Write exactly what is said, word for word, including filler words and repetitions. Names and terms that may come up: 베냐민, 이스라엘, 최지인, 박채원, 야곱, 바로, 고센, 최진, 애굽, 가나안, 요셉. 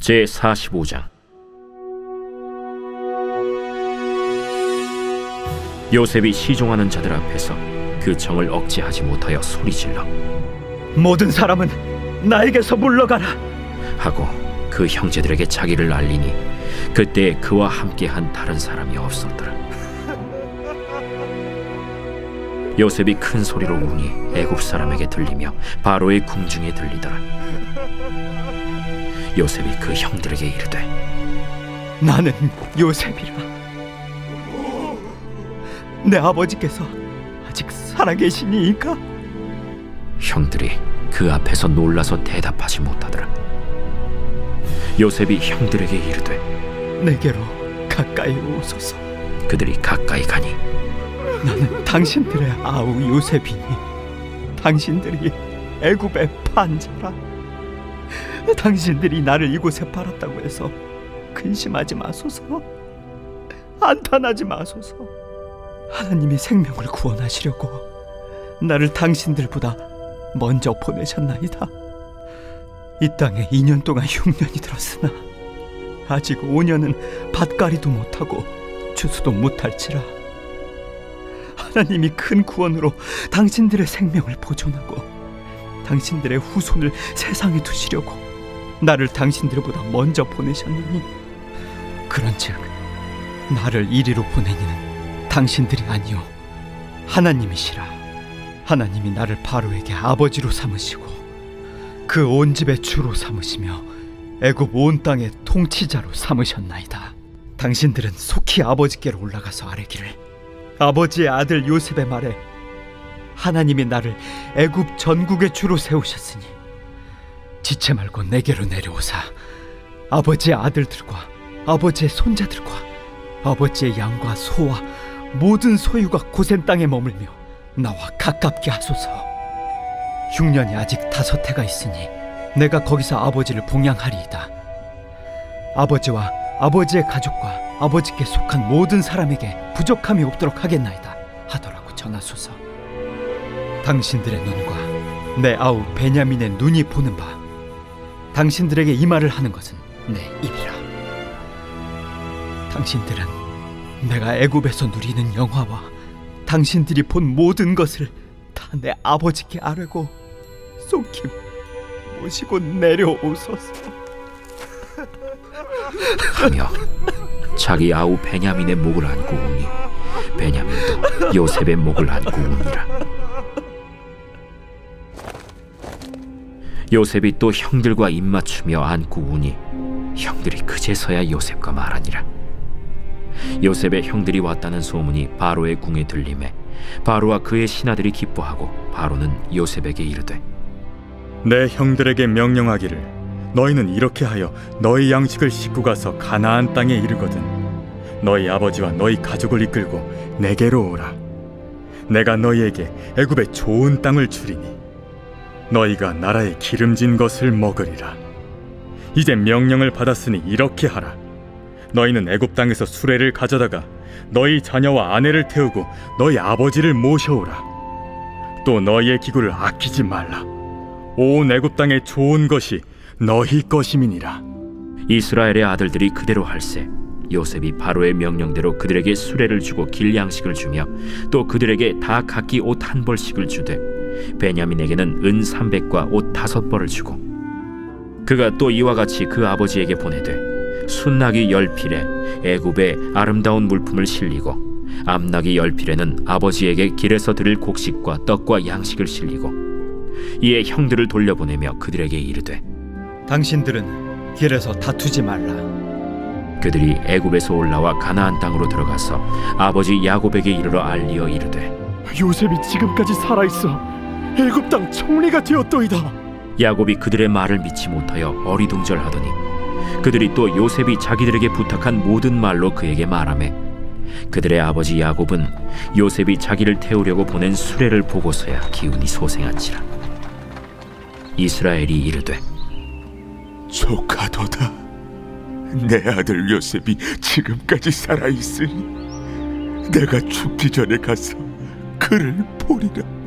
제사십오 장. 요셉이 시종하는 자들 앞에서 그 정을 억제하지 못하여 소리질러 모든 사람은 나에게서 물러가라 하고 그 형제들에게 자기를 알리니 그때 그와 함께한 다른 사람이 없었더라. 요셉이 큰 소리로 우니 애굽 사람에게 들리며 바로의 궁중에 들리더라. 요셉이 그 형들에게 이르되 나는 요셉이라. 내 아버지께서 아직 살아계시니이까? 형들이 그 앞에서 놀라서 대답하지 못하더라. 요셉이 형들에게 이르되 내게로 가까이 오소서. 그들이 가까이 가니 나는 당신들의 아우 요셉이니 당신들이 애굽의 판자라. 당신들이 나를 이곳에 팔았다고 해서 근심하지 마소서. 안탄하지 마소서. 하나님이 생명을 구원하시려고 나를 당신들보다 먼저 보내셨나이다. 이 땅에 이 년 동안 흉년이 들었으나 아직 오 년은 밭갈이도 못하고 추수도 못할지라. 하나님이 큰 구원으로 당신들의 생명을 보존하고 당신들의 후손을 세상에 두시려고 나를 당신들보다 먼저 보내셨느니 그런즉 나를 이리로 보내니는 당신들이 아니요 하나님이시라. 하나님이 나를 바로에게 아버지로 삼으시고 그 온 집의 주로 삼으시며 애굽 온 땅의 통치자로 삼으셨나이다. 당신들은 속히 아버지께로 올라가서 아뢰기를 아버지의 아들 요셉의 말에 하나님이 나를 애굽 전국의 주로 세우셨으니 지체 말고 내게로 내려오사 아버지의 아들들과 아버지의 손자들과 아버지의 양과 소와 모든 소유가 고센 땅에 머물며 나와 가깝게 하소서. 흉년이 아직 다섯 해가 있으니 내가 거기서 아버지를 봉양하리이다. 아버지와 아버지의 가족과 아버지께 속한 모든 사람에게 부족함이 없도록 하겠나이다 하더라고 전하소서. 당신들의 눈과 내 아우 베냐민의 눈이 보는 바 당신들에게 이 말을 하는 것은 내 입이라. 당신들은 내가 애굽에서 누리는 영화와 당신들이 본 모든 것을 다 내 아버지께 아뢰고 속히 모시고 내려오소서 하며 자기 아우 베냐민의 목을 안고 우니 베냐민도 요셉의 목을 안고 우니라. 요셉이 또 형들과 입맞추며 안고 우니 형들이 그제서야 요셉과 말하니라. 요셉의 형들이 왔다는 소문이 바로의 궁에 들림에 바로와 그의 신하들이 기뻐하고 바로는 요셉에게 이르되 내 형들에게 명령하기를 너희는 이렇게 하여 너희 양식을 싣고 가서 가나안 땅에 이르거든 너희 아버지와 너희 가족을 이끌고 내게로 오라. 내가 너희에게 애굽의 좋은 땅을 주리니 너희가 나라의 기름진 것을 먹으리라. 이제 명령을 받았으니 이렇게 하라. 너희는 애굽 땅에서 수레를 가져다가 너희 자녀와 아내를 태우고 너희 아버지를 모셔오라. 또 너희의 기구를 아끼지 말라. 온 애굽 땅의 좋은 것이 너희 것임이니라. 이스라엘의 아들들이 그대로 할세 요셉이 바로의 명령대로 그들에게 수레를 주고 길 양식을 주며 또 그들에게 다 각기 옷 한 벌씩을 주되 베냐민에게는 은 삼백과 옷 다섯 벌을 주고 그가 또 이와 같이 그 아버지에게 보내되 순낙이 열 필에 애굽의 아름다운 물품을 실리고 암낙이 열 필에는 아버지에게 길에서 드릴 곡식과 떡과 양식을 실리고 이에 형들을 돌려보내며 그들에게 이르되 당신들은 길에서 다투지 말라. 그들이 애굽에서 올라와 가나안 땅으로 들어가서 아버지 야곱에게 이르러 알리어 이르되 요셉이 지금까지 살아있어 애굽 땅 총리가 되었더이다. 야곱이 그들의 말을 믿지 못하여 어리둥절하더니 그들이 또 요셉이 자기들에게 부탁한 모든 말로 그에게 말하매 그들의 아버지 야곱은 요셉이 자기를 태우려고 보낸 수레를 보고서야 기운이 소생한지라. 이스라엘이 이르되 조카도다. 내 아들 요셉이 지금까지 살아있으니 내가 죽기 전에 가서 그를 보리라.